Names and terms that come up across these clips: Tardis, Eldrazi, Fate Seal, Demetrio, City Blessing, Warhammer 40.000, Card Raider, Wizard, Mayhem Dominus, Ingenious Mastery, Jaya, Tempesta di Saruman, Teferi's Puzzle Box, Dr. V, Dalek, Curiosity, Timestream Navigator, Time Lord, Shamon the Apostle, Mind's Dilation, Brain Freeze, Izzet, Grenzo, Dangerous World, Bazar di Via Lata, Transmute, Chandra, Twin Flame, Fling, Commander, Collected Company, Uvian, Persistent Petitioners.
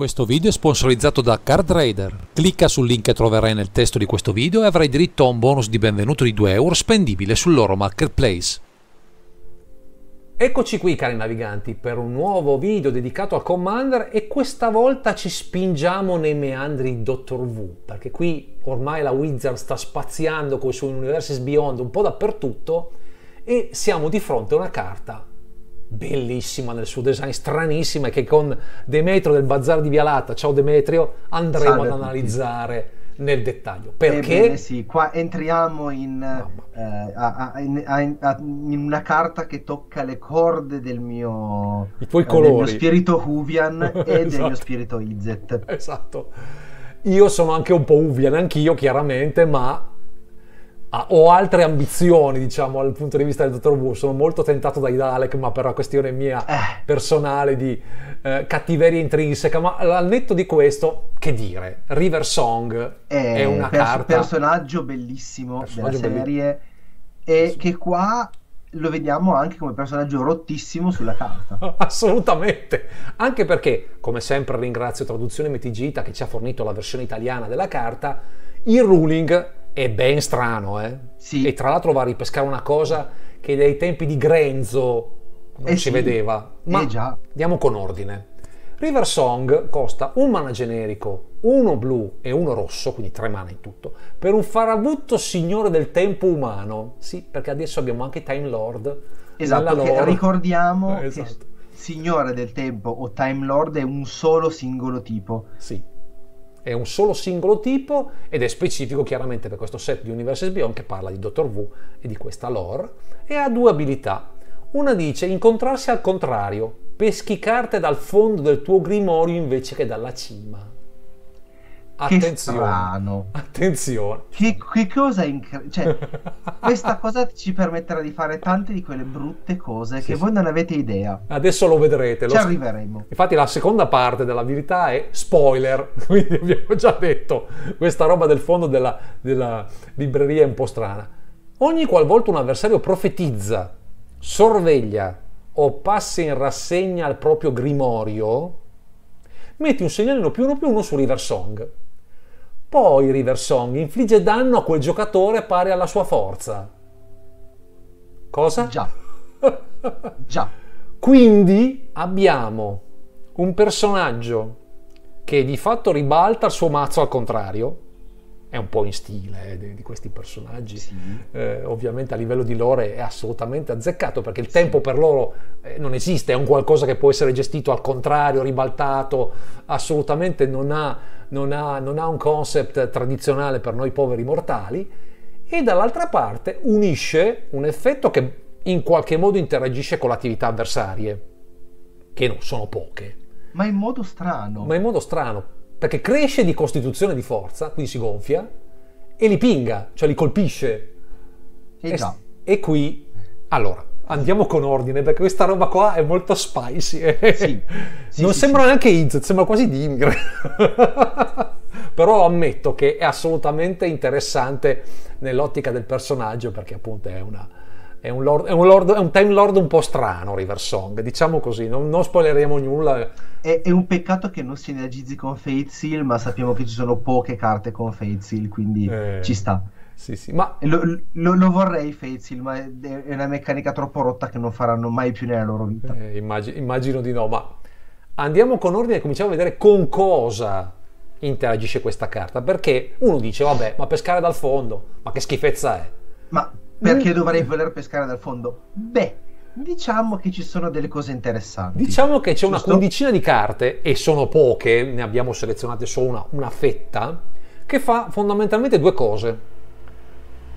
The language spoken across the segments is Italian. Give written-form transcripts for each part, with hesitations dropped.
Questo video è sponsorizzato da Card Raider. Clicca sul link che troverai nel testo di questo video e avrai diritto a un bonus di benvenuto di 2 euro spendibile sul loro marketplace. Eccoci qui cari naviganti per un nuovo video dedicato al Commander e questa volta ci spingiamo nei meandri di Dr. V, perché qui ormai la Wizard sta spaziando con i suoi Universes Beyond un po' dappertutto e siamo di fronte a una carta bellissima nel suo design, stranissima, che con Demetrio del Bazar di Via Lata, ciao Demetrio, andremo ad analizzare nel dettaglio, perché ebbene, sì, qua entriamo in una carta che tocca le corde del mio, colori. Del mio spirito Uvian e esatto. Del mio spirito Izzet. Esatto, io sono anche un po' Uvian anch'io chiaramente, ma ho altre ambizioni, diciamo, dal punto di vista del Dottor Wu. Sono molto tentato dai Dalek, ma per una questione mia personale di cattiveria intrinseca. Ma al netto di questo, che dire, River Song è una carta, personaggio bellissimo, della serie, e che qua lo vediamo anche come personaggio rottissimo sulla carta. Assolutamente, anche perché, come sempre ringrazio Traduzioni MTG Italia che ci ha fornito la versione italiana della carta. Il ruling è ben strano, eh? Sì. E tra l'altro va a ripescare una cosa che dai tempi di Grenzo non si vedeva. Ma già. Andiamo con ordine. River Song costa un mana generico, uno blu e uno rosso, quindi 3 mana in tutto, per un farabutto signore del tempo umano. Sì, perché adesso abbiamo anche Time Lord. Esatto, che ricordiamo che signore del tempo o Time Lord è un solo singolo tipo. Sì. È un solo singolo tipo ed è specifico chiaramente per questo set di Universes Beyond che parla di Dr. V e di questa lore, e ha 2 abilità. Una dice incontrarsi al contrario, peschi carte dal fondo del tuo grimorio invece che dalla cima. Attenzione, che strano. Attenzione. Che cosa cioè, questa cosa ci permetterà di fare tante di quelle brutte cose che voi non avete idea. Adesso lo vedrete. Ci arriveremo. Infatti la seconda parte dell'abilità è spoiler, quindi abbiamo già detto, questa roba del fondo della libreria è un po' strana. Ogni qualvolta un avversario profetizza, sorveglia o passa in rassegna al proprio grimorio, metti un segnalino +1/+1 su River Song. Poi River Song infligge danno a quel giocatore pari alla sua forza. Cosa? Già. Già. Quindi abbiamo un personaggio che di fatto ribalta il suo mazzo al contrario. È un po' in stile di questi personaggi. Sì. Ovviamente a livello di lore è assolutamente azzeccato, perché il tempo per loro non esiste, è un qualcosa che può essere gestito al contrario, ribaltato, assolutamente non ha un concept tradizionale per noi poveri mortali. E dall'altra parte unisce un effetto che in qualche modo interagisce con le attività avversarie, che non sono poche. Ma in modo strano. Ma in modo strano, perché cresce di costituzione di forza, quindi si gonfia, e li pinga, cioè li colpisce. E qui, allora, andiamo con ordine, perché questa roba qua è molto spicy. Non sembra neanche Izzet, sembra quasi Dimgre. Però ammetto che è assolutamente interessante nell'ottica del personaggio, perché appunto è un Time Lord un po' strano, River Song, diciamo così, non spoileremo nulla. È un peccato che non si energizzi con Fate Seal, ma sappiamo che ci sono poche carte con Fate Seal, quindi ci sta. Sì, sì, ma lo vorrei Fate Seal, ma è una meccanica troppo rotta che non faranno mai più nella loro vita. Immagino di no, ma andiamo con ordine e cominciamo a vedere con cosa interagisce questa carta, perché uno dice, vabbè, ma pescare dal fondo, ma che schifezza è? Ma perché dovrei voler pescare dal fondo? Beh, diciamo che ci sono delle cose interessanti. Diciamo che c'è una quindicina di carte, e sono poche, ne abbiamo selezionate solo una fetta, che fa fondamentalmente 2 cose.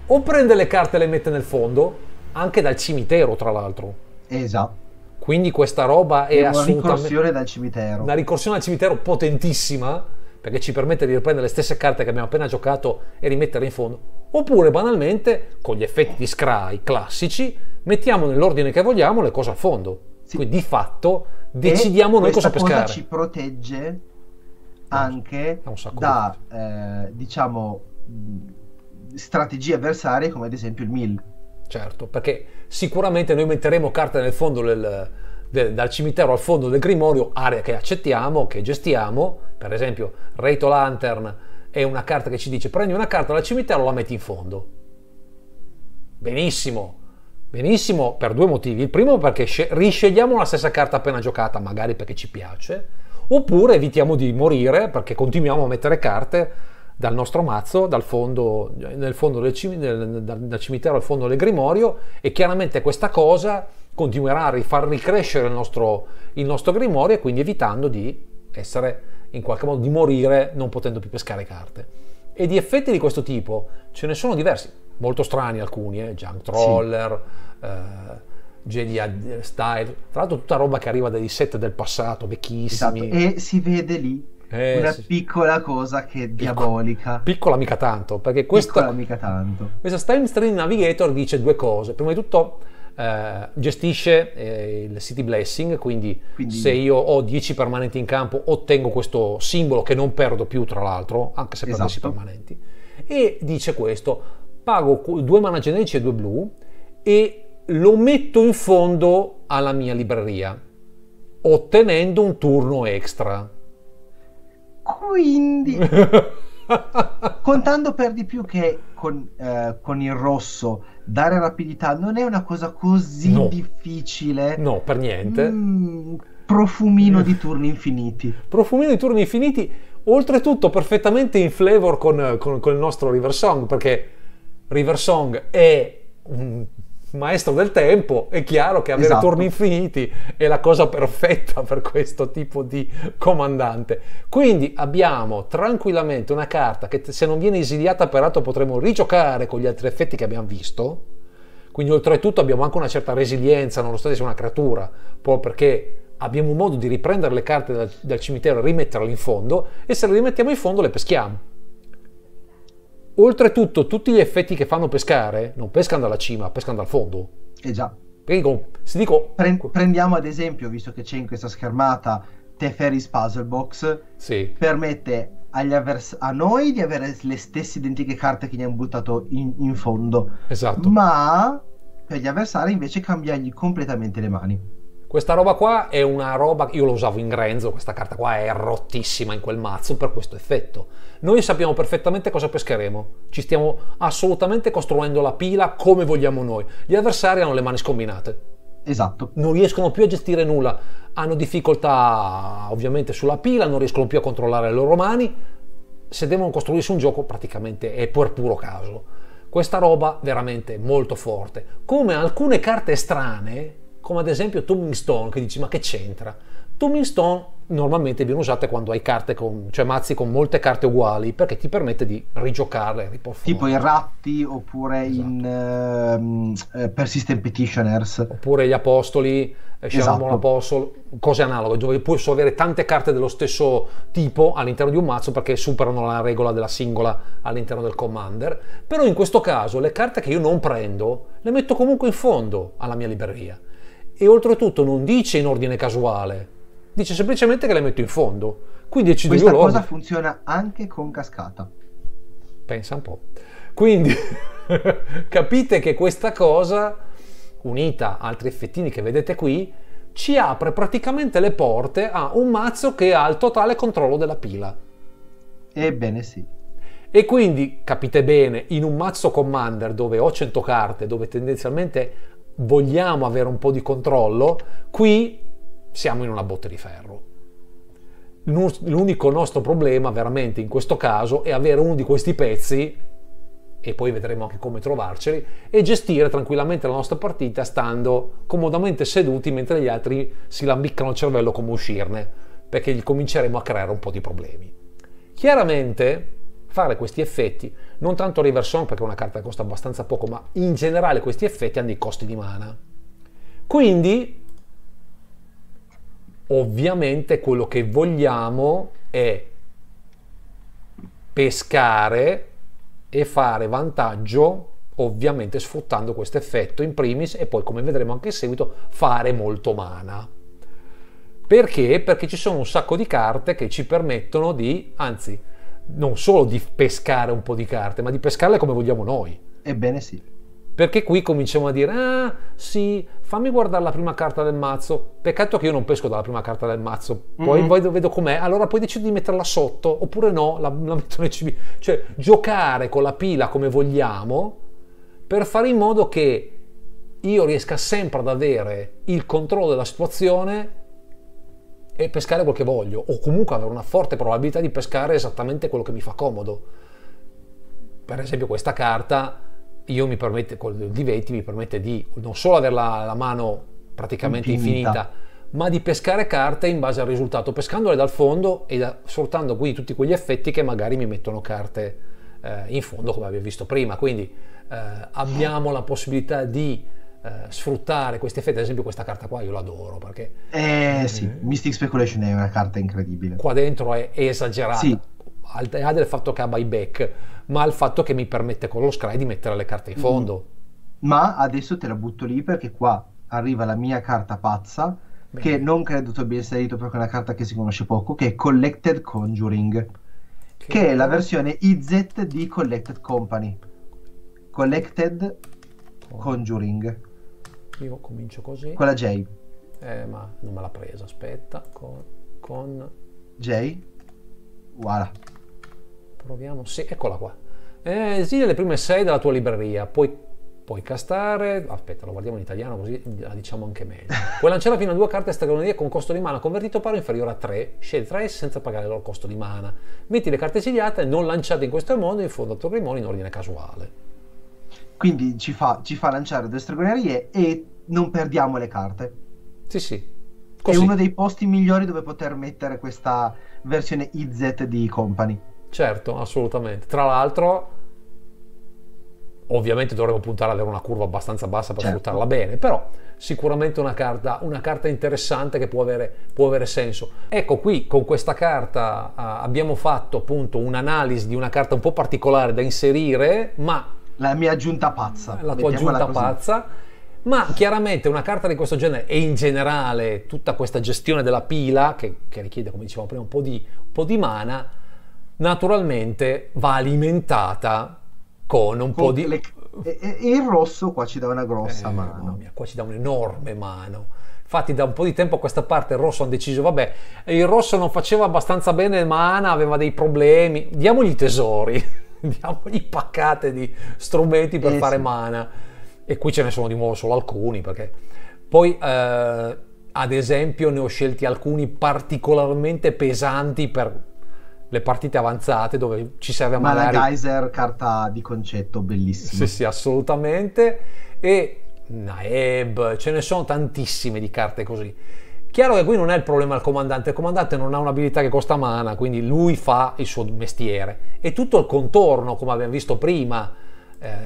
O prende le carte e le mette nel fondo, anche dal cimitero tra l'altro. Esatto. Quindi questa roba è assolutamente... una ricorsione dal cimitero. Una ricorsione dal cimitero potentissima, perché ci permette di riprendere le stesse carte che abbiamo appena giocato e rimetterle in fondo. Oppure banalmente, con gli effetti di scry classici, mettiamo nell'ordine che vogliamo le cose a fondo. Sì. Quindi di fatto decidiamo noi cosa pescare. Questa cosa ci protegge anche da diciamo strategie avversarie come ad esempio il mill. Certo, perché sicuramente noi metteremo carte nel fondo del dal cimitero al fondo del grimorio, area che accettiamo, che gestiamo. Per esempio Raito Lantern è una carta che ci dice prendi una carta dal cimitero, la metti in fondo. Benissimo, benissimo, per due motivi. Il primo perché riscegliamo la stessa carta appena giocata, magari perché ci piace, oppure evitiamo di morire perché continuiamo a mettere carte dal nostro mazzo, dal fondo, nel fondo dal cimitero al fondo del grimorio, e chiaramente questa cosa continuerà a far ricrescere il nostro grimorio, e quindi evitando di essere in qualche modo, di morire non potendo più pescare carte. E di effetti di questo tipo ce ne sono diversi, molto strani alcuni, Junk Troller, sì. Jedi Style, tra l'altro tutta roba che arriva dai set del passato, vecchissimi. Esatto. E si vede lì una piccola cosa che è diabolica. Piccola mica tanto, perché questa Timestream Navigator dice due cose. Prima di tutto gestisce il City Blessing, quindi se io ho 10 permanenti in campo ottengo questo simbolo che non perdo più, tra l'altro, anche se perdessi permanenti. E dice questo: pago 2 mana generici e 2 blu e lo metto in fondo alla mia libreria, ottenendo un turno extra. Quindi contando per di più che con il rosso dare rapidità non è una cosa così difficile. No, per niente. Profumino di turni infiniti. Profumino di turni infiniti, oltretutto perfettamente in flavor con il nostro River Song, perché River Song è un maestro del tempo. È chiaro che avere turni infiniti è la cosa perfetta per questo tipo di comandante. Quindi abbiamo tranquillamente una carta che, se non viene esiliata peraltro, potremo rigiocare con gli altri effetti che abbiamo visto. Quindi oltretutto abbiamo anche una certa resilienza, nonostante sia una creatura, proprio perché abbiamo un modo di riprendere le carte dal cimitero e rimetterle in fondo, e se le rimettiamo in fondo le peschiamo. Oltretutto tutti gli effetti che fanno pescare non pescano dalla cima, pescano dal fondo. Eh già. Prendiamo ad esempio, visto che c'è in questa schermata, Teferi's Puzzle Box. Sì. Permette a noi di avere le stesse identiche carte che gli hanno buttato in fondo. Esatto. Ma per gli avversari invece cambiargli completamente le mani. Questa roba qua è una roba, io lo usavo in Grenzo, questa carta qua è rottissima in quel mazzo per questo effetto. Noi sappiamo perfettamente cosa pescheremo, ci stiamo assolutamente costruendo la pila come vogliamo noi. Gli avversari hanno le mani scombinate. Esatto. Non riescono più a gestire nulla, hanno difficoltà ovviamente sulla pila, non riescono più a controllare le loro mani. Se devono costruirsi un gioco praticamente è per puro caso. Questa roba veramente molto forte. Come alcune carte strane, come ad esempio Tombing Stone, che dici ma che c'entra? Tombing Stone normalmente viene usata quando hai carte cioè mazzi con molte carte uguali, perché ti permette di rigiocarle, riportare. Tipo i ratti, oppure in Persistent Petitioners. Oppure gli apostoli, Shamon the Apostle, cose analoghe, dove puoi avere tante carte dello stesso tipo all'interno di un mazzo perché superano la regola della singola all'interno del commander. Però in questo caso le carte che io non prendo le metto comunque in fondo alla mia libreria. E oltretutto non dice in ordine casuale, dice semplicemente che le metto in fondo. Quindi questa cosa funziona anche con cascata. Pensa un po'. Quindi capite che questa cosa, unita a altri effettini che vedete qui, ci apre praticamente le porte a un mazzo che ha il totale controllo della pila. Ebbene sì. E quindi capite bene, in un mazzo commander dove ho 100 carte, dove tendenzialmente vogliamo avere un po' di controllo, qui siamo in una botte di ferro. L'unico nostro problema veramente in questo caso è avere uno di questi pezzi, e poi vedremo anche come trovarceli, e gestire tranquillamente la nostra partita stando comodamente seduti mentre gli altri si lambiccano il cervello come uscirne, perché gli cominceremo a creare un po' di problemi. Chiaramente fare questi effetti, non tanto River Song perché è una carta che costa abbastanza poco, ma in generale questi effetti hanno dei costi di mana. Quindi ovviamente quello che vogliamo è pescare e fare vantaggio, ovviamente sfruttando questo effetto in primis, e poi, come vedremo anche in seguito, fare molto mana. Perché? Perché ci sono un sacco di carte che ci permettono di, anzi, non solo di pescare un po' di carte, ma di pescarle come vogliamo noi. Ebbene sì. Perché qui cominciamo a dire: ah, sì, fammi guardare la prima carta del mazzo. Peccato che io non pesco dalla prima carta del mazzo, poi, poi vedo com'è, allora poi decido di metterla sotto, oppure no, la metto nel CB. Cioè, giocare con la pila come vogliamo per fare in modo che io riesca sempre ad avere il controllo della situazione e pescare quel che voglio, o comunque avere una forte probabilità di pescare esattamente quello che mi fa comodo. Per esempio questa carta io mi permette, con il D20 mi permette di non solo avere la mano praticamente infinita, ma di pescare carte in base al risultato, pescandole dal fondo e sfruttando qui tutti quegli effetti che magari mi mettono carte in fondo, come abbiamo visto prima. Quindi abbiamo la possibilità di sfruttare questi effetti. Ad esempio questa carta qua io l'adoro perché sì, Mystic Speculation è una carta incredibile, qua dentro è esagerata, sì. Al di là del fatto che ha buyback, ma al fatto che mi permette con lo scry di mettere le carte in fondo. Ma adesso te la butto lì perché qua arriva la mia carta pazza. Bene. Che non credo tu abbia inserito perché è una carta che si conosce poco, che è Collected Conjuring, che è la versione Izzet di Collected Company. Collected Conjuring, io comincio così con la J, ma non me l'ha presa, aspetta, con J, voilà, proviamo, sì, eccola qua. Esilia le prime 6 dalla tua libreria, puoi castare, aspetta, lo guardiamo in italiano così la diciamo anche meglio. Puoi lanciare fino a 2 carte stregonerie con costo di mana convertito pari o inferiore a 3, scegli 3 senza pagare il loro costo di mana, metti le carte esiliate non lanciate in questo modo in fondo al tuo grimorio in ordine casuale. Quindi ci fa lanciare delle stregonerie e non perdiamo le carte. Sì, sì. Così. È uno dei posti migliori dove poter mettere questa versione Izzet di Company. Certo, assolutamente. Tra l'altro, ovviamente dovremmo puntare ad avere una curva abbastanza bassa per sfruttarla bene, però sicuramente una carta interessante che può avere senso. Ecco, qui con questa carta abbiamo fatto appunto un'analisi di una carta un po' particolare da inserire, ma... la mia aggiunta pazza, la tua aggiunta pazza. Ma chiaramente una carta di questo genere e in generale tutta questa gestione della pila che richiede, come dicevamo prima, un po' di mana, naturalmente va alimentata con un po' di... E il rosso qua ci dà una grossa mano, qua ci dà un'enorme mano. Infatti da un po' di tempo a questa parte il rosso hanno deciso, vabbè, il rosso non faceva abbastanza bene mana, aveva dei problemi, diamogli tesori, diamogli paccate di strumenti per fare mana. E qui ce ne sono di nuovo solo alcuni, perché poi ad esempio ne ho scelti alcuni particolarmente pesanti per le partite avanzate dove ci serve magari... Mana Geyser, carta di concetto bellissima. Sì, sì, assolutamente. E Naeb, ce ne sono tantissime di carte così. Chiaro che qui non è il problema il comandante non ha un'abilità che costa mana, quindi lui fa il suo mestiere. E tutto il contorno, come abbiamo visto prima,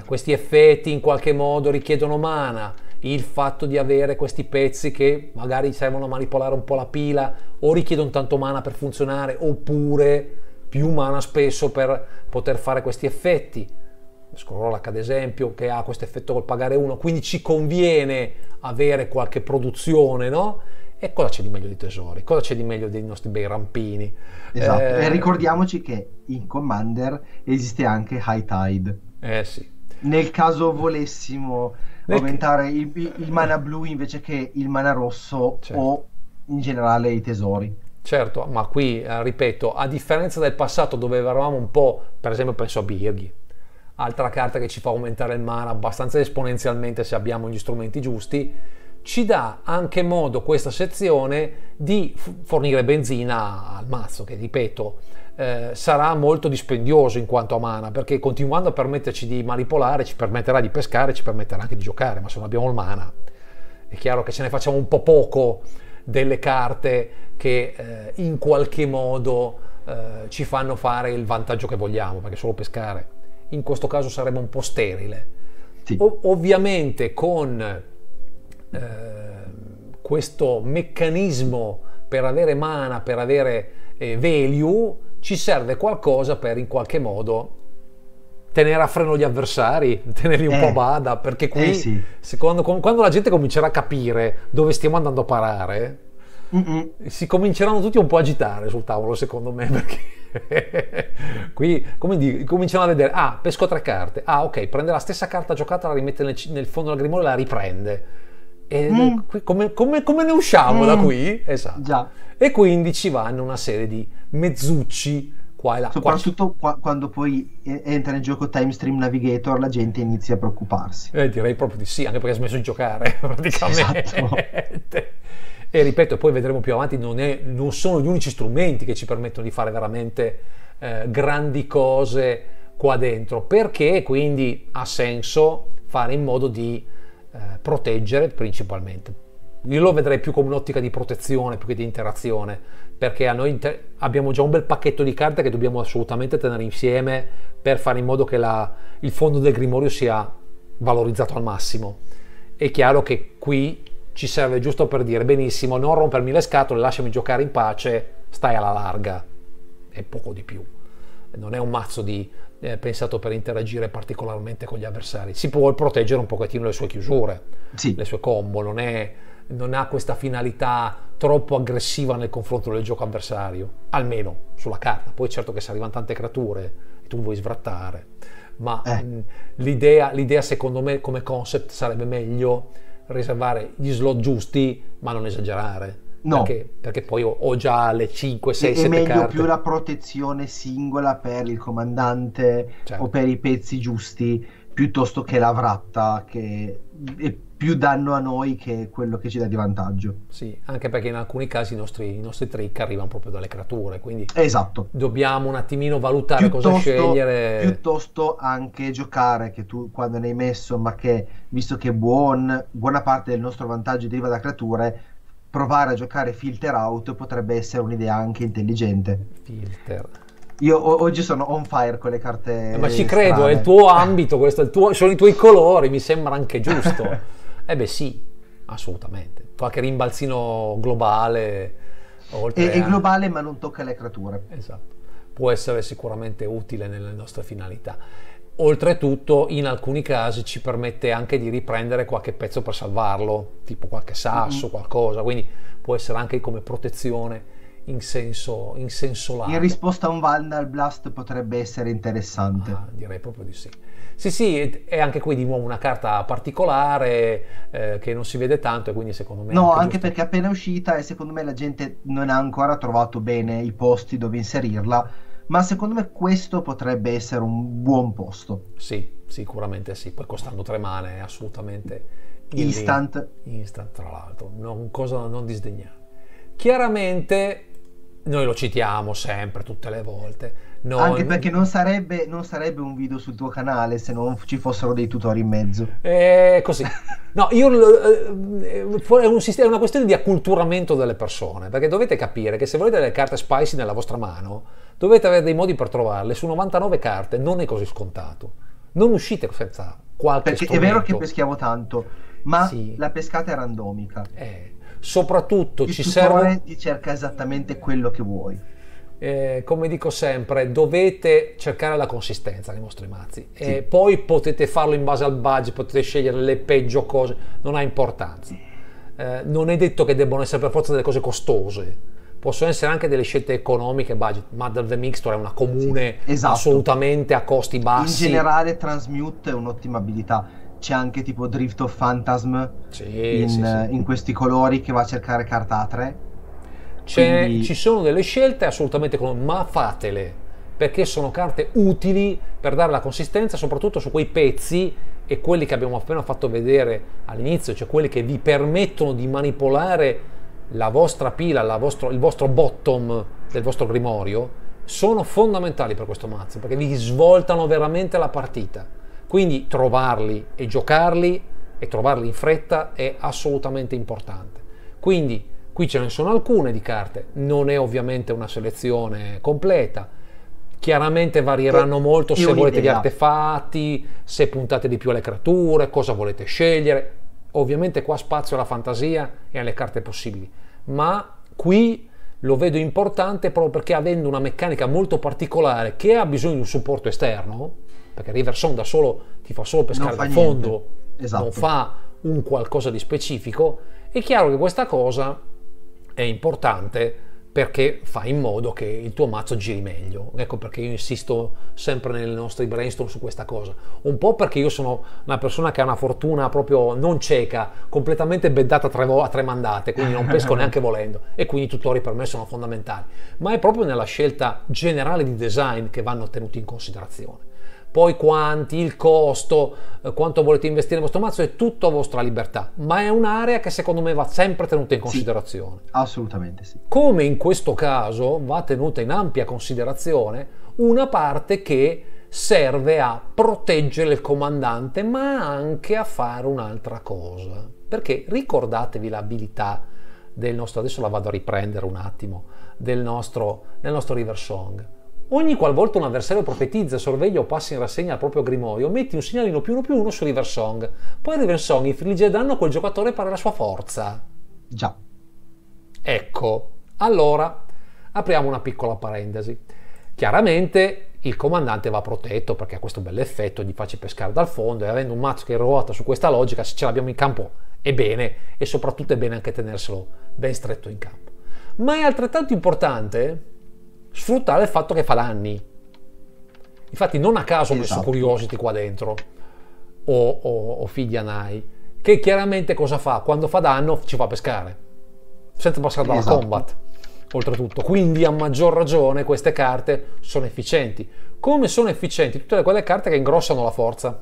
questi effetti in qualche modo richiedono mana, il fatto di avere questi pezzi che magari servono a manipolare un po' la pila, o richiedono tanto mana per funzionare, oppure più mana spesso per poter fare questi effetti. Scrollac ad esempio, che ha questo effetto col pagare 1, quindi ci conviene avere qualche produzione, no? E cosa c'è di meglio dei tesori? Cosa c'è di meglio dei nostri bei rampini? Esatto, e ricordiamoci che in Commander esiste anche High Tide. Eh sì. Nel caso volessimo aumentare il mana blu invece che il mana rosso, certo, o in generale i tesori. Certo, ma qui, ripeto, a differenza del passato dove eravamo un po', per esempio penso a Birghi, altra carta che ci fa aumentare il mana abbastanza esponenzialmente se abbiamo gli strumenti giusti, ci dà anche modo questa sezione di fornire benzina al mazzo, che ripeto sarà molto dispendioso in quanto a mana, perché continuando a permetterci di manipolare ci permetterà di pescare, ci permetterà anche di giocare, ma se non abbiamo il mana è chiaro che ce ne facciamo un po' poco delle carte che in qualche modo ci fanno fare il vantaggio che vogliamo, perché solo pescare in questo caso sarebbe un po' sterile. Sì. Ovviamente con questo meccanismo per avere mana, per avere value, ci serve qualcosa per in qualche modo tenere a freno gli avversari, tenerli un po' a bada, perché qui quando la gente comincerà a capire dove stiamo andando a parare, si cominceranno tutti un po' a agitare sul tavolo, secondo me, perché qui cominciano a vedere, ah, pesco tre carte, ah ok, prende la stessa carta giocata, la rimette nel fondo del grimorio e la riprende. E qui, come ne usciamo da qui? Esatto. Già. E quindi ci vanno una serie di mezzucci qua e là. Soprattutto quando poi entra in gioco Timestream Navigator, la gente inizia a preoccuparsi. Direi proprio di sì, anche perché ha smesso di giocare praticamente. Esatto. E ripeto, poi vedremo più avanti, non sono gli unici strumenti che ci permettono di fare veramente grandi cose qua dentro, perché quindi ha senso fare in modo di proteggere principalmente. Io lo vedrei più come un'ottica di protezione più che di interazione, perché a noi abbiamo già un bel pacchetto di carte che dobbiamo assolutamente tenere insieme per fare in modo che il fondo del grimorio sia valorizzato al massimo. È chiaro che qui ci serve giusto per dire benissimo, non rompermi le scatole, lasciami giocare in pace, stai alla larga, e poco di più. Non è un mazzo pensato per interagire particolarmente con gli avversari. Si può proteggere un pochettino le sue chiusure, sì, le sue combo, non ha questa finalità troppo aggressiva nel confronto del gioco avversario, almeno sulla carta. Poi certo che se arrivano tante creature e tu vuoi sfrattare, ma l'idea secondo me come concept sarebbe meglio riservare gli slot giusti, ma non esagerare. No. Perché poi ho già le 5, 6, 7 carte. È meglio più la protezione singola per il comandante, certo, o per i pezzi giusti, piuttosto che la vratta, che è più danno a noi che quello che ci dà di vantaggio. Sì, anche perché in alcuni casi i nostri trick arrivano proprio dalle creature, quindi esatto, dobbiamo un attimino valutare cosa scegliere. Piuttosto anche giocare, che tu quando ne hai messo, ma che visto che buona parte del nostro vantaggio deriva da creature, provare a giocare Filter out potrebbe essere un'idea anche intelligente. Filter. Io oggi sono on fire con le carte. Ma ci credo, strane. È il tuo ambito, questo è sono i tuoi colori, mi sembra anche giusto. Beh sì, assolutamente. Qualche rimbalzino globale. Oltre è globale ma non tocca le creature. Esatto. Può essere sicuramente utile nelle nostre finalità. Oltretutto in alcuni casi ci permette anche di riprendere qualche pezzo per salvarlo, tipo qualche sasso, qualcosa, quindi può essere anche come protezione in senso largo. In risposta a un Vandal Blast potrebbe essere interessante. Direi proprio di sì. Sì, è anche qui di nuovo una carta particolare che non si vede tanto, e quindi secondo me... No, anche perché è appena uscita e secondo me la gente non ha ancora trovato bene i posti dove inserirla, ma secondo me questo potrebbe essere un buon posto. Sì, sicuramente sì, poi costando 3 mane è assolutamente instant, tra l'altro, cosa da non disdegnare. Chiaramente noi lo citiamo sempre, tutte le volte, anche perché non sarebbe un video sul tuo canale se non ci fossero dei tutori in mezzo. Così. No, è una questione di acculturamento delle persone, perché dovete capire che se volete delle carte spicy nella vostra mano, dovete avere dei modi per trovarle. Su 99 carte non è così scontato. Non uscite senza qualche strumento. Perché è vero che peschiamo tanto, ma la pescata è randomica. Soprattutto il tutore ti cerca esattamente quello che vuoi. Come dico sempre, dovete cercare la consistenza nei vostri mazzi, e poi potete farlo in base al budget, potete scegliere le peggio cose, non ha importanza. Non è detto che debbano essere per forza delle cose costose, possono essere anche delle scelte economiche budget, ma The Mixture è una comune assolutamente a costi bassi. In generale Transmute è un'ottima abilità, c'è anche tipo Drift of Phantasm in questi colori che va a cercare carta A3. Quindi... Ci sono delle scelte assolutamente, ma fatele, perché sono carte utili per dare la consistenza, soprattutto su quei pezzi e quelli che abbiamo appena fatto vedere all'inizio, cioè quelli che vi permettono di manipolare la vostra pila, il vostro bottom del vostro grimorio. Sono fondamentali per questo mazzo, perché vi svoltano veramente la partita. Quindi trovarli e giocarli, e trovarli in fretta, è assolutamente importante. Quindi qui ce ne sono alcune di carte, non è ovviamente una selezione completa, chiaramente varieranno molto se volete gli artefatti, se puntate di più alle creature, cosa volete scegliere. Ovviamente qua spazio alla fantasia e alle carte possibili, ma qui lo vedo importante proprio perché, avendo una meccanica molto particolare che ha bisogno di un supporto esterno, perché River Song da solo ti fa solo pescare dal fondo, non fa un qualcosa di specifico, è chiaro che questa cosa è importante perché fa in modo che il tuo mazzo giri meglio. Ecco perché io insisto sempre nelle nostre brainstorm su questa cosa. Un po' perché io sono una persona che ha una fortuna proprio non cieca, completamente beddata a tre mandate, quindi non pesco neanche volendo, e quindi i tutori per me sono fondamentali. Ma è proprio nella scelta generale di design che vanno tenuti in considerazione. Poi quanti, il costo, quanto volete investire nel vostro mazzo, è tutto a vostra libertà, ma è un'area che secondo me va sempre tenuta in considerazione. Sì, assolutamente sì. Come in questo caso va tenuta in ampia considerazione una parte che serve a proteggere il comandante, ma anche a fare un'altra cosa. Perché ricordatevi l'abilità del nostro, adesso la vado a riprendere un attimo, del nostro River Song. Ogni qualvolta un avversario profetizza, sorveglia o passa in rassegna al proprio grimoio, metti un segnalino +1/+1 su River Song. Poi River Song infligge danno a quel giocatore pari alla sua forza. Già. Ecco, allora apriamo una piccola parentesi. Chiaramente il comandante va protetto perché ha questo bell'effetto, gli faccio pescare dal fondo, e avendo un mazzo che ruota su questa logica, se ce l'abbiamo in campo è bene, e soprattutto è bene anche tenerselo ben stretto in campo. Ma è altrettanto importante sfruttare il fatto che fa danni. Infatti non a caso ho messo Curiosity qua dentro o Fidianai, che chiaramente cosa fa? Quando fa danno ci fa pescare senza passare dalla combat oltretutto, quindi a maggior ragione queste carte sono efficienti. Come sono efficienti tutte quelle carte che ingrossano la forza?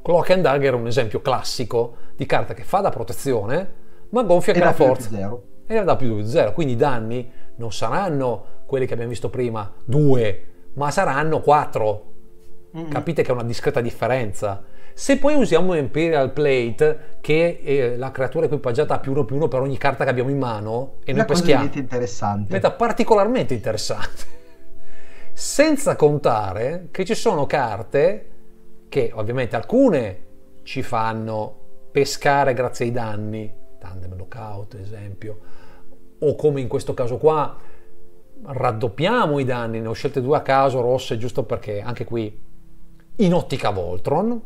Cloak and Dagger è un esempio classico di carta che fa da protezione ma gonfia anche la forza e da +0, quindi i danni non saranno quelli che abbiamo visto prima, 2, ma saranno 4. Capite che è una discreta differenza. Se poi usiamo Imperial Plate, che è la creatura equipaggiata a +1/+1 per ogni carta che abbiamo in mano, e noi peschiamo, diventa particolarmente interessante. Senza contare che ci sono carte che ovviamente alcune ci fanno pescare grazie ai danni, Tandem Knockout ad esempio, o come in questo caso qua raddoppiamo i danni, ne ho scelte due a caso rosse giusto perché anche qui in ottica Voltron,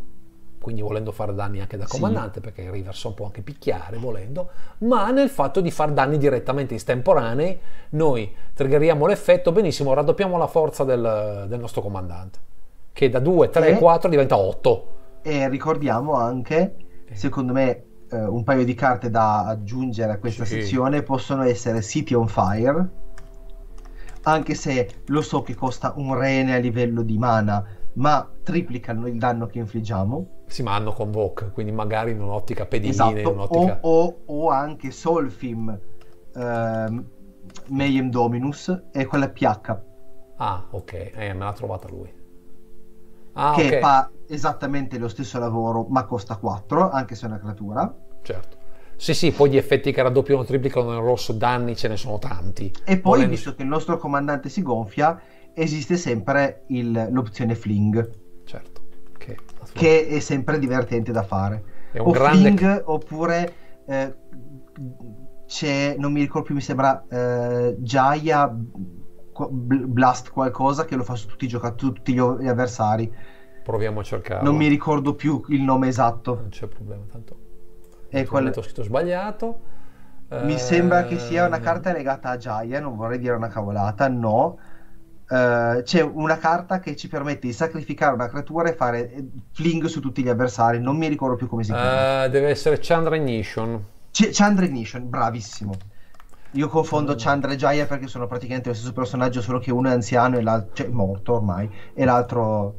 quindi volendo fare danni anche da comandante, sì, perché il River Song può anche picchiare volendo, ma nel fatto di fare danni direttamente estemporanei noi triggeriamo l'effetto, benissimo, raddoppiamo la forza del nostro comandante che da 2, 3, 4 diventa 8. E ricordiamo anche, secondo me, un paio di carte da aggiungere a questa sezione possono essere City on Fire, anche se lo so che costa un rene a livello di mana, ma triplicano il danno che infliggiamo. Sì, ma hanno Convoke, quindi magari in un'ottica pedinine, esatto, un'ottica... o anche Solfim Mayhem Dominus e quella PH. Ah, ok, me l'ha trovata lui. Ah, che fa esattamente lo stesso lavoro ma costa 4, anche se è una creatura. Certo. Sì, sì, poi gli effetti che raddoppiano, triplicano in rosso, danni ce ne sono tanti. E poi, visto che il nostro comandante si gonfia, esiste sempre l'opzione Fling. Certo. Che è sempre divertente da fare. È un grande Fling, oppure c'è, non mi ricordo più, mi sembra Jaya Blast qualcosa, che lo fa su tutti gli avversari. Proviamo a cercare. Non mi ricordo più il nome esatto. Non c'è problema, tanto è quello che ho scritto sbagliato. Mi sembra che sia una carta legata a Jaya, non vorrei dire una cavolata, no. C'è una carta che ci permette di sacrificare una creatura e fare Fling su tutti gli avversari, non mi ricordo più come si chiama. Deve essere Chandra Ignition. Chandra Ignition, bravissimo. Io confondo Chandra e Jaya perché sono praticamente lo stesso personaggio, solo che uno è anziano e l'altro, cioè morto ormai, e l'altro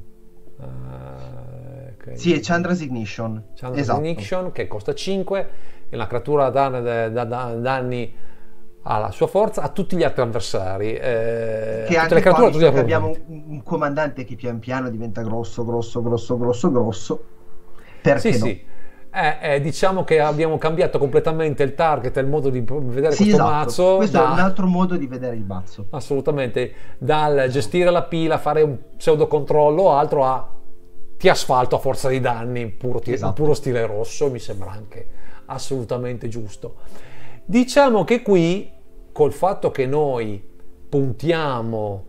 sì, è Chandra's Ignition. Chandra's Ignition, che costa 5, e la creatura dà danni alla sua forza a tutti gli altri avversari, che anche le creature, tutti gli abbiamo un comandante che pian piano diventa grosso, perché sì, no? Sì. Diciamo che abbiamo cambiato completamente il target e il modo di vedere mazzo. Questo è un altro modo di vedere il mazzo. Assolutamente. Dal gestire la pila, fare un pseudo controllo o altro, a ti asfalto a forza di danni, puro stile rosso, mi sembra anche assolutamente giusto. Diciamo che qui, col fatto che noi puntiamo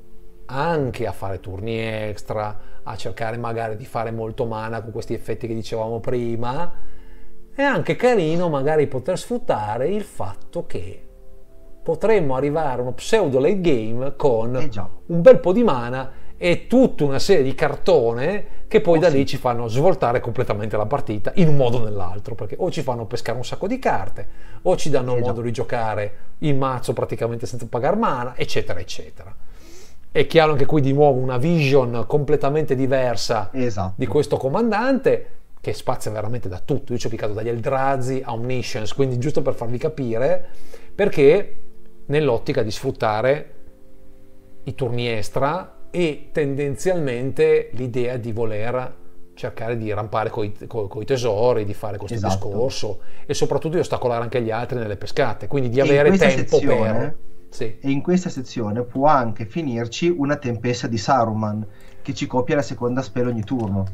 anche a fare turni extra, a cercare magari di fare molto mana con questi effetti che dicevamo prima, è anche carino magari poter sfruttare il fatto che potremmo arrivare a uno pseudo late game con un bel po' di mana e tutta una serie di cartone che poi da lì ci fanno svoltare completamente la partita in un modo o nell'altro, perché o ci fanno pescare un sacco di carte o ci danno modo di giocare il mazzo praticamente senza pagare mana, eccetera eccetera. È chiaro anche qui di nuovo una vision completamente diversa di questo comandante, che spazia veramente da tutto. Io ci ho piccato dagli Eldrazi a Omniscience, quindi giusto per farvi capire, perché nell'ottica di sfruttare i turni extra e tendenzialmente l'idea di voler cercare di rampare coi tesori, di fare questo discorso e soprattutto di ostacolare anche gli altri nelle pescate, quindi di avere tempo per... E in questa sezione può anche finirci una tempesta di Saruman che ci copia la seconda spell ogni turno.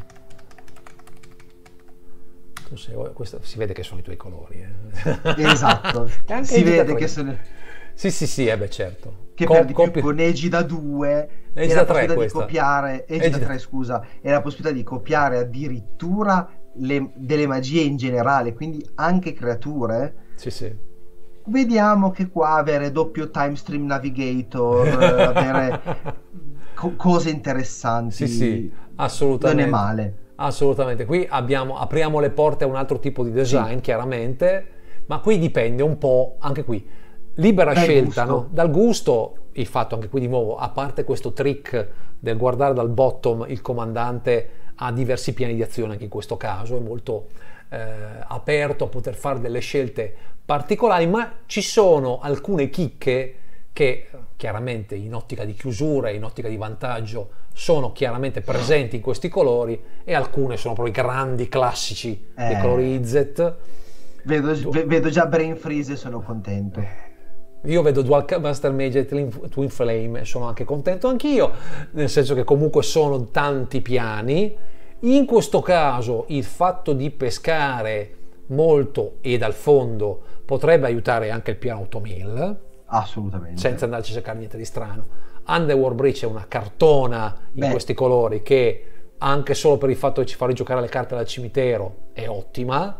Questo, si vede che sono i tuoi colori, anche si vede che sono... beh, certo, che perdi più con Egida 2 e la possibilità di copiare Egida 3, scusa, e la possibilità di copiare addirittura delle magie in generale, quindi anche creature. Vediamo che qua avere doppio Timestream Navigator, avere cose interessanti, assolutamente non è male. Assolutamente, qui abbiamo, apriamo le porte a un altro tipo di design, chiaramente, ma qui dipende un po', anche qui, libera scelta, no? Dal gusto, il fatto anche qui di nuovo, a parte questo trick del guardare dal bottom, il comandante ha diversi piani di azione, anche in questo caso è molto aperto a poter fare delle scelte particolari, ma ci sono alcune chicche che chiaramente in ottica di chiusura, in ottica di vantaggio, sono chiaramente presenti in questi colori, e alcune sono proprio i grandi classici dei colori Izzet. Vedo già Brain Freeze e sono contento. Io vedo Dual Master Mage e Twin Flame e sono anche contento anch'io, nel senso che comunque sono tanti piani. In questo caso il fatto di pescare molto e dal fondo potrebbe aiutare anche il piano 8000, assolutamente, senza andarci a cercare niente di strano. Underworld Breach è una cartona in questi colori che, anche solo per il fatto che ci fa rigiocare le carte dal cimitero, è ottima,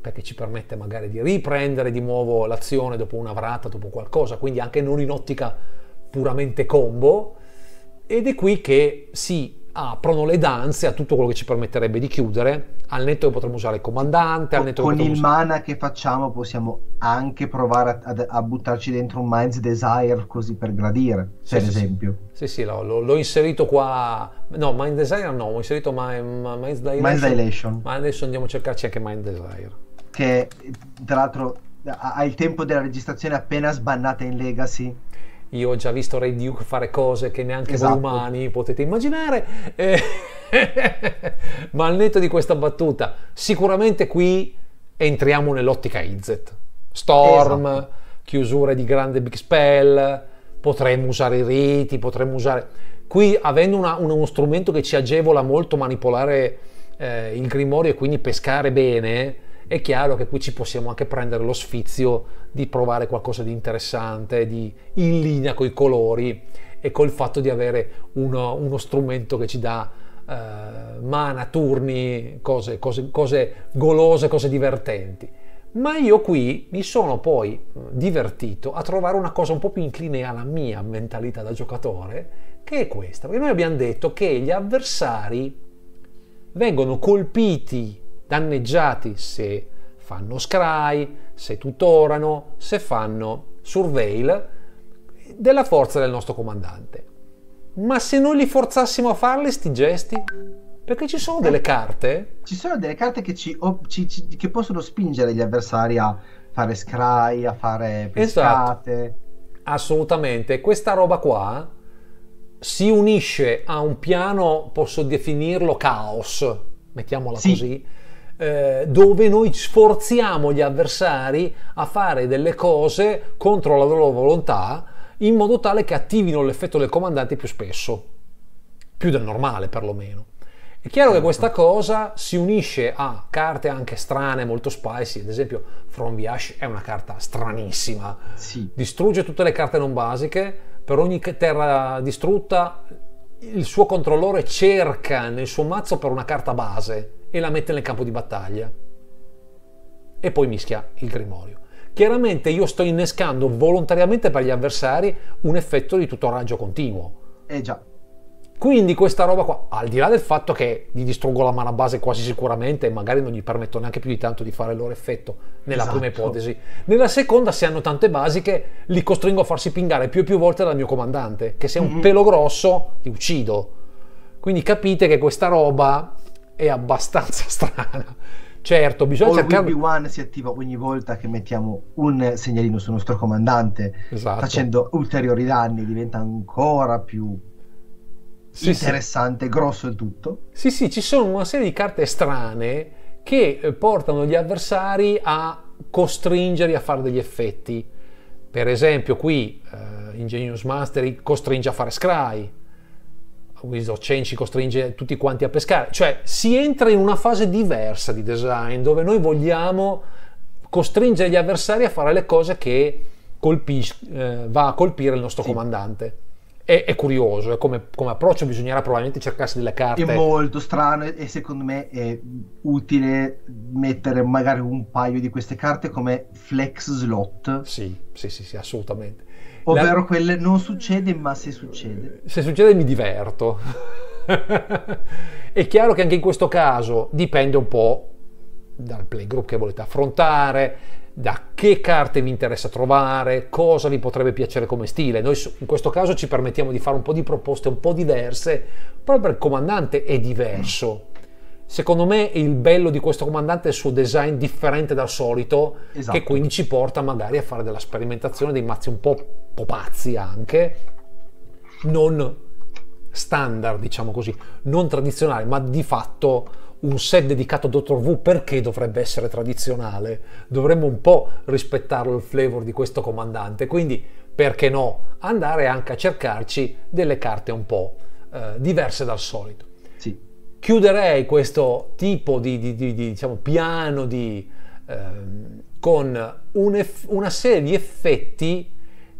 perché ci permette magari di riprendere di nuovo l'azione dopo una vrata, dopo qualcosa, quindi anche non in ottica puramente combo, ed è qui che si aprono le danze a tutto quello che ci permetterebbe di chiudere, al netto che potremmo usare il comandante, al netto con il mana che facciamo possiamo anche provare a buttarci dentro un Mind's Desire, così per gradire, per esempio. L'ho inserito qua, no, Mind's Desire no, ho inserito Mind's Dilation, ma adesso andiamo a cercarci anche Mind's Desire, che tra l'altro ha il tempo della registrazione appena sbannata in Legacy. Io ho già visto Ray Duke fare cose che neanche voi umani potete immaginare, ma al netto di questa battuta, sicuramente qui entriamo nell'ottica Izzet. Storm, chiusura di grande big spell, potremmo usare i riti, potremmo usare... Qui, avendo uno strumento che ci agevola molto manipolare il grimorio e quindi pescare bene, è chiaro che qui ci possiamo anche prendere lo sfizio di provare qualcosa di interessante, di in linea coi colori e col fatto di avere uno strumento che ci dà mana, turni, cose golose, cose divertenti. Ma io qui mi sono poi divertito a trovare una cosa un po' più incline alla mia mentalità da giocatore, che è questa, perché noi abbiamo detto che gli avversari vengono colpiti, danneggiati se fanno scry, se tutorano, se fanno surveil, della forza del nostro comandante. Ma se noi li forzassimo a farli sti gesti? Perché ci sono delle carte, che che possono spingere gli avversari a fare scry, a fare pescate. Assolutamente, questa roba qua si unisce a un piano, posso definirlo caos, mettiamola così, dove noi sforziamo gli avversari a fare delle cose contro la loro volontà in modo tale che attivino l'effetto del comandante più spesso, più del normale perlomeno. È chiaro che questa cosa si unisce a carte anche strane, molto spicy, ad esempio From Viash è una carta stranissima, distrugge tutte le carte non basiche, per ogni terra distrutta il suo controllore cerca nel suo mazzo per una carta base e la mette nel campo di battaglia e poi mischia il grimorio. Chiaramente io sto innescando volontariamente per gli avversari un effetto di tutoraggio continuo. Eh già. Quindi questa roba qua, al di là del fatto che gli distruggo la mana base quasi sicuramente e magari non gli permetto neanche più di tanto di fare il loro effetto, nella esatto. prima ipotesi. Nella seconda, se hanno tante basiche, li costringo a farsi pingare più e più volte dal mio comandante, che se è un pelo grosso li uccido. Quindi capite che questa roba è abbastanza strana. Certo, bisogna cercare... One si attiva ogni volta che mettiamo un segnalino sul nostro comandante, esatto. facendo ulteriori danni, diventa ancora più... Sì, interessante, sì. grosso il tutto. Sì, sì, ci sono una serie di carte strane che portano gli avversari a costringerli a fare degli effetti. Per esempio qui Ingenious Mastery costringe a fare scry, Wizard Change ci costringe tutti quanti a pescare. Cioè si entra in una fase diversa di design dove noi vogliamo costringere gli avversari a fare le cose che va a colpire il nostro sì. comandante. È curioso, come approccio bisognerà probabilmente cercarsi delle carte. È molto strano e secondo me è utile mettere magari un paio di queste carte come flex slot. Sì, sì, sì, sì, assolutamente. Ovvero quelle non succede, ma se succede. Se succede mi diverto. È chiaro che anche in questo caso dipende un po' dal playgroup che volete affrontare, da che carte vi interessa trovare, cosa vi potrebbe piacere come stile. Noi in questo caso ci permettiamo di fare un po' di proposte un po' diverse, proprio perché il comandante è diverso. Secondo me il bello di questo comandante è il suo design differente dal solito, esatto. che quindi ci porta magari a fare della sperimentazione, dei mazzi un po' pazzi anche, non standard, diciamo così, non tradizionali, ma di fatto... un set dedicato a Dr. V perché dovrebbe essere tradizionale? Dovremmo un po' rispettarlo il flavor di questo comandante, quindi perché no? Andare anche a cercarci delle carte un po' diverse dal solito. Sì. Chiuderei questo tipo di diciamo, piano con una serie di effetti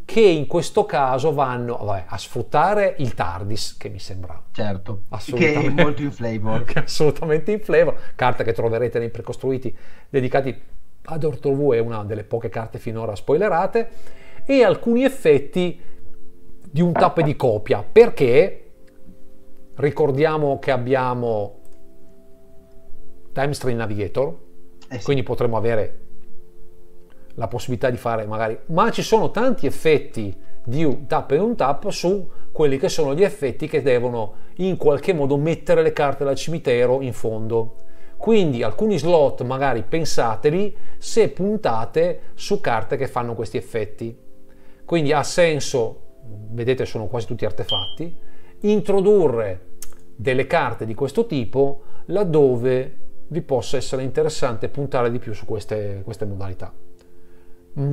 che in questo caso vanno a sfruttare il TARDIS, che mi sembra certo, assolutamente, che è molto in flavor. Assolutamente in flavor, carta che troverete nei precostruiti dedicati a Dr. V, è una delle poche carte finora spoilerate, e alcuni effetti di un tappe di copia, perché ricordiamo che abbiamo Timestream Navigator, sì. quindi potremo avere la possibilità di fare magari, ma ci sono tanti effetti di un tap e un tap su quelli che sono gli effetti che devono in qualche modo mettere le carte dal cimitero in fondo. Quindi alcuni slot magari pensateli se puntate su carte che fanno questi effetti. Quindi ha senso, vedete sono quasi tutti artefatti, introdurre delle carte di questo tipo laddove vi possa essere interessante puntare di più su queste modalità.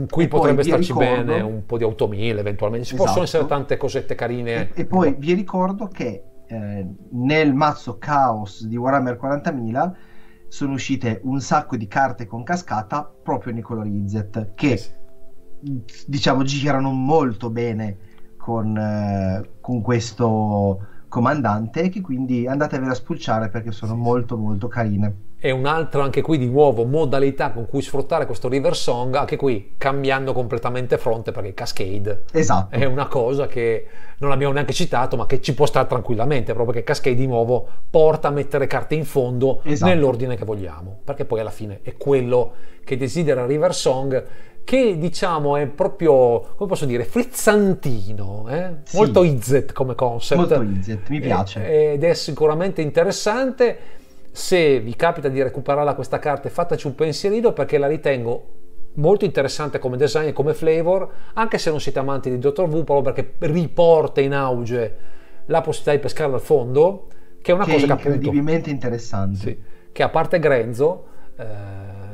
Qui potrebbe starci bene un po' di automil eventualmente, ci esatto. possono essere tante cosette carine. E poi vi ricordo che nel mazzo Chaos di Warhammer 40.000 sono uscite un sacco di carte con cascata proprio nei colori Izzet, che sì. diciamo girano molto bene con questo comandante, e che quindi andatevela a spulciare perché sono sì. molto molto carine. E un altro, anche qui di nuovo, modalità con cui sfruttare questo River Song, anche qui cambiando completamente fronte, perché Cascade esatto. è una cosa che non abbiamo neanche citato ma che ci può stare tranquillamente, proprio perché Cascade di nuovo porta a mettere carte in fondo esatto. nell'ordine che vogliamo, perché poi alla fine è quello che desidera River Song, che diciamo è proprio, come posso dire, frizzantino, eh? Sì. Molto Izzet come concept, molto Izzet, mi piace, ed è sicuramente interessante. Se vi capita di recuperarla questa carta, fateci un pensierino, perché la ritengo molto interessante come design e come flavor, anche se non siete amanti di Dr. V, proprio perché riporta in auge la possibilità di pescare dal fondo, che è una cosa che appunto, incredibilmente interessante, sì, che a parte Grenzo,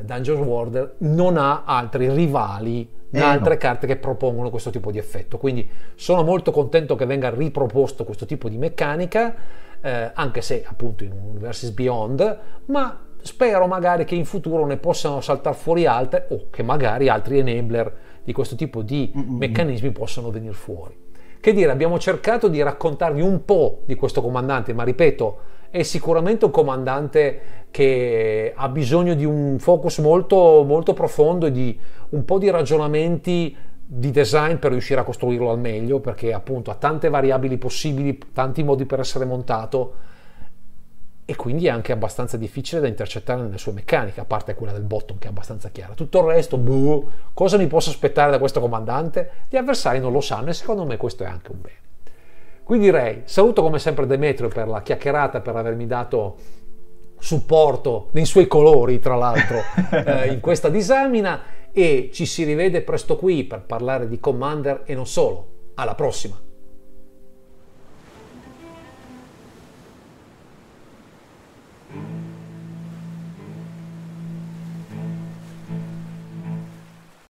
Dangerous World non ha altri rivali, altre no. carte che propongono questo tipo di effetto. Quindi sono molto contento che venga riproposto questo tipo di meccanica, anche se appunto in Universes Beyond, ma spero magari che in futuro ne possano saltare fuori altre, o che magari altri enabler di questo tipo di meccanismi possano venire fuori. Che dire, abbiamo cercato di raccontarvi un po' di questo comandante, ma ripeto, è sicuramente un comandante che ha bisogno di un focus molto, molto profondo e di un po' di ragionamenti di design per riuscire a costruirlo al meglio, perché appunto ha tante variabili possibili, tanti modi per essere montato, e quindi è anche abbastanza difficile da intercettare nelle sue meccaniche, a parte quella del bottom che è abbastanza chiara. Tutto il resto, boh, cosa mi posso aspettare da questo comandante? Gli avversari non lo sanno, e secondo me questo è anche un bene. Quindi direi, saluto come sempre Demetrio per la chiacchierata, per avermi dato supporto nei suoi colori tra l'altro in questa disamina, e ci si rivede presto qui per parlare di Commander e non solo. Alla prossima!